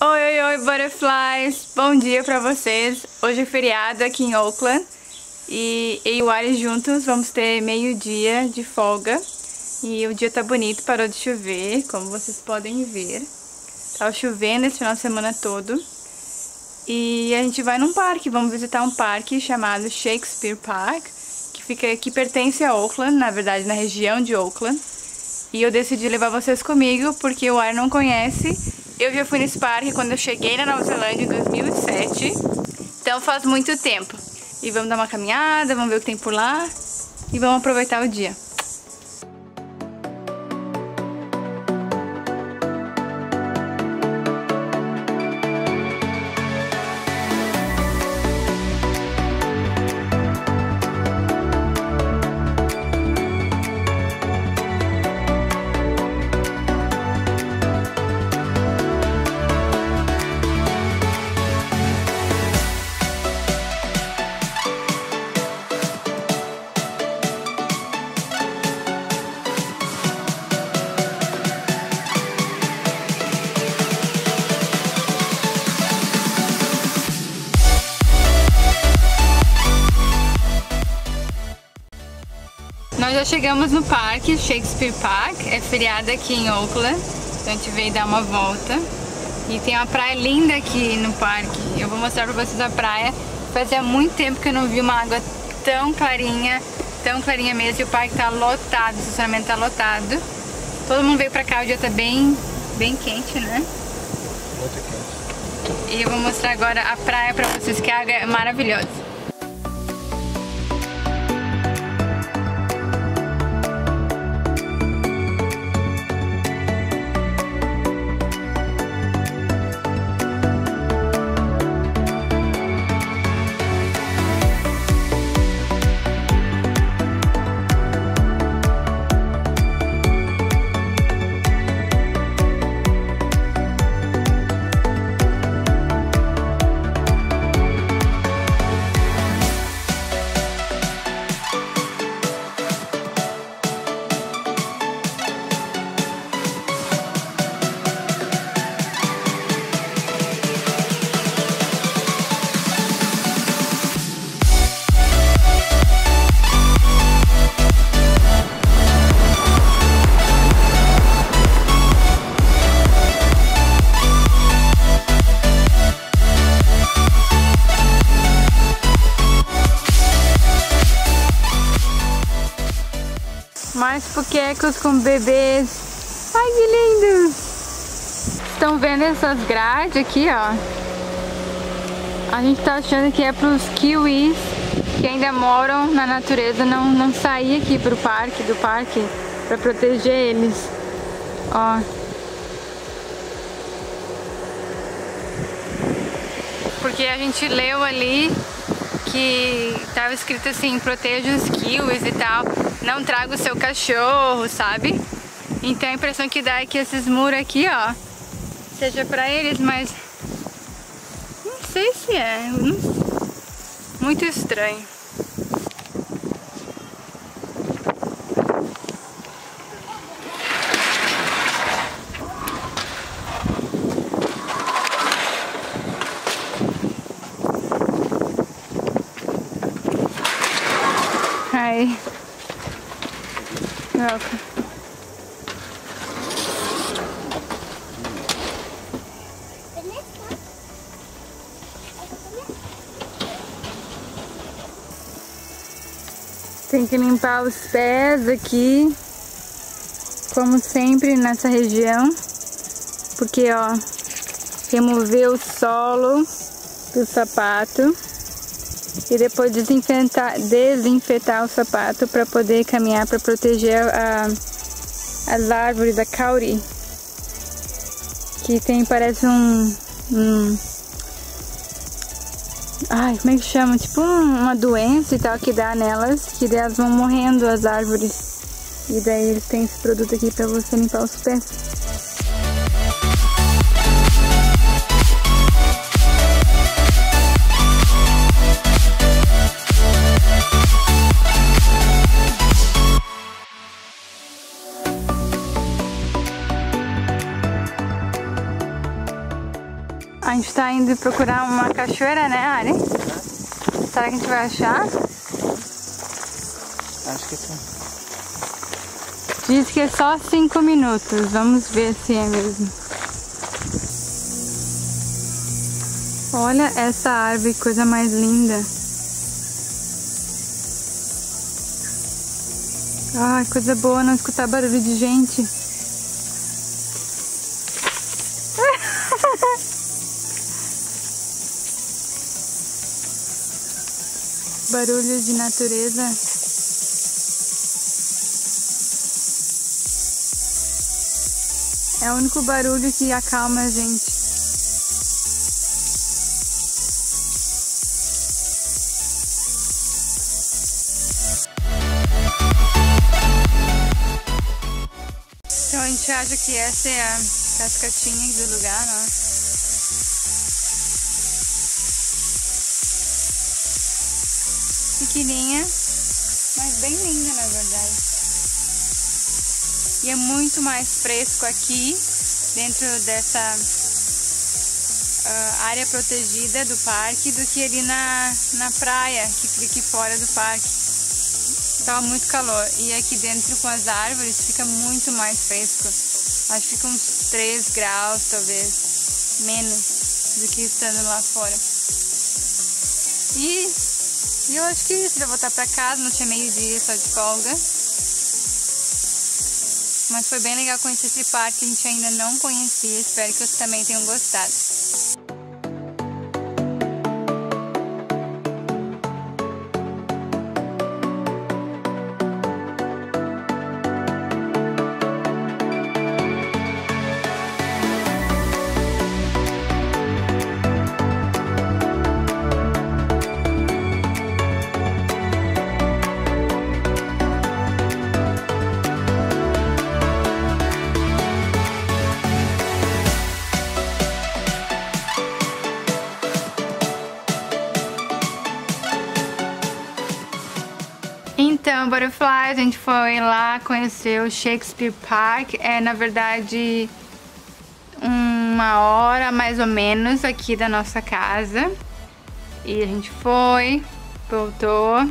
Oi, Butterflies! Bom dia pra vocês! Hoje é feriado aqui em Auckland e eu e o Ari juntos vamos ter meio-dia de folga e o dia tá bonito, parou de chover, como vocês podem ver. Tava chovendo esse final de semana todo e a gente vai num parque, vamos visitar um parque chamado Shakespear Park, que pertence a Auckland, na verdade na região de Auckland. E eu decidi levar vocês comigo porque o Ari não conhece. Eu já fui nesse parque quando eu cheguei na Nova Zelândia em 2007, então faz muito tempo. E vamos dar uma caminhada, vamos ver o que tem por lá e vamos aproveitar o dia. Nós já chegamos no parque, Shakespeare Park, é feriado aqui em Auckland, então a gente veio dar uma volta. E tem uma praia linda aqui no parque, eu vou mostrar pra vocês a praia. Fazia muito tempo que eu não vi uma água tão clarinha mesmo, e o parque tá lotado, o estacionamento tá lotado. Todo mundo veio pra cá, o dia tá bem quente, né? Muito quente. E eu vou mostrar agora a praia pra vocês, que a água é maravilhosa. Mais puquecos com bebês. Ai, que lindos! Estão vendo essas grades aqui, ó? A gente tá achando que é para os kiwis que ainda moram na natureza não sair aqui pro parque, do parque, para proteger eles. Ó. Porque a gente leu ali que tava escrito assim, proteja os kiwis e tal, não traga o seu cachorro, sabe? Então a impressão que dá é que esses muros aqui, ó, seja pra eles, mas não sei se é, muito estranho. Ai. Tem que limpar os pés aqui, como sempre nessa região, porque ó, remover o solo do sapato e depois desinfetar o sapato para poder caminhar, para proteger as árvores da kauri, que tem, parece um ai, como é que chama? Tipo uma doença e tal que dá nelas, que daí elas vão morrendo, as árvores, e daí eles têm esse produto aqui para você limpar os pés. A gente tá indo procurar uma cachoeira, né, Ari? Será que a gente vai achar? Acho que sim. Diz que é só 5 minutos. Vamos ver se é mesmo. Olha essa árvore, coisa mais linda. Ai, coisa boa não escutar barulho de gente. Barulho de natureza. É o único barulho que acalma a gente. Então a gente acha que essa é a cascatinha do lugar, né? Pequeninha, mas bem linda na verdade. E é muito mais fresco aqui, dentro dessa área protegida do parque, do que ali na praia, que fica aqui fora do parque. Tava muito calor. E aqui dentro com as árvores fica muito mais fresco. Acho que fica uns 3 graus, talvez, menos do que estando lá fora. E eu acho que isso, já voltar pra casa, não tinha meio-dia, só de folga. Mas foi bem legal conhecer esse parque que a gente ainda não conhecia. Espero que vocês também tenham gostado. Então, Butterflies, a gente foi lá conhecer o Shakespear Park. É, na verdade, 1 hora mais ou menos aqui da nossa casa. E a gente foi, voltou.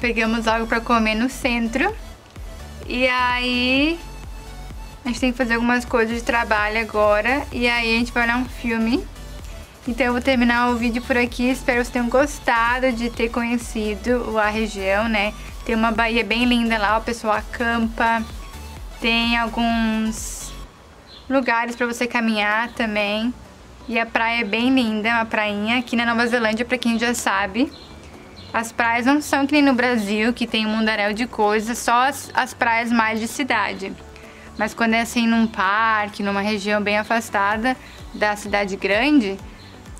Pegamos algo pra comer no centro. E aí, a gente tem que fazer algumas coisas de trabalho agora. E aí a gente vai olhar um filme. Então eu vou terminar o vídeo por aqui, espero que vocês tenham gostado de ter conhecido a região, né? Tem uma baía bem linda lá, o pessoal acampa, tem alguns lugares pra você caminhar também. E a praia é bem linda, uma prainha aqui na Nova Zelândia, pra quem já sabe. As praias não são que nem no Brasil, que tem um mundaréu de coisas, só as praias mais de cidade. Mas quando é assim num parque, numa região bem afastada da cidade grande,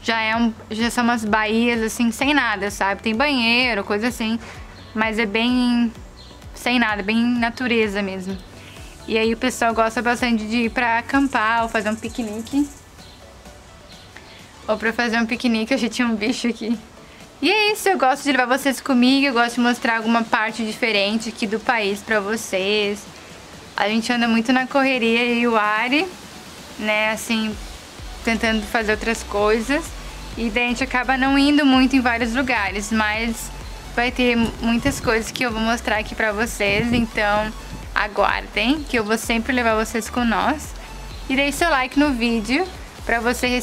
já são umas baías assim, sem nada, sabe? Tem banheiro, coisa assim, mas é bem sem nada, bem natureza mesmo. E aí o pessoal gosta bastante de ir pra acampar ou fazer um piquenique. Ou pra fazer um piquenique, eu já tinha um bicho aqui. E é isso, eu gosto de levar vocês comigo, eu gosto de mostrar alguma parte diferente aqui do país pra vocês. A gente anda muito na correria e o Ari, né, assim, tentando fazer outras coisas, e daí a gente acaba não indo muito em vários lugares, mas vai ter muitas coisas que eu vou mostrar aqui pra vocês, então aguardem, que eu vou sempre levar vocês com nós. E deixe seu like no vídeo pra você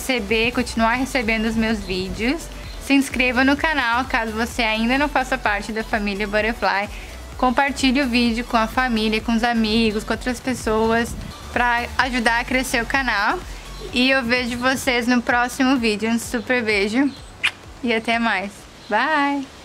continuar recebendo os meus vídeos. Se inscreva no canal caso você ainda não faça parte da família Butterfly. Compartilhe o vídeo com a família, com os amigos, com outras pessoas, pra ajudar a crescer o canal. E eu vejo vocês no próximo vídeo. Um super beijo e até mais. Bye!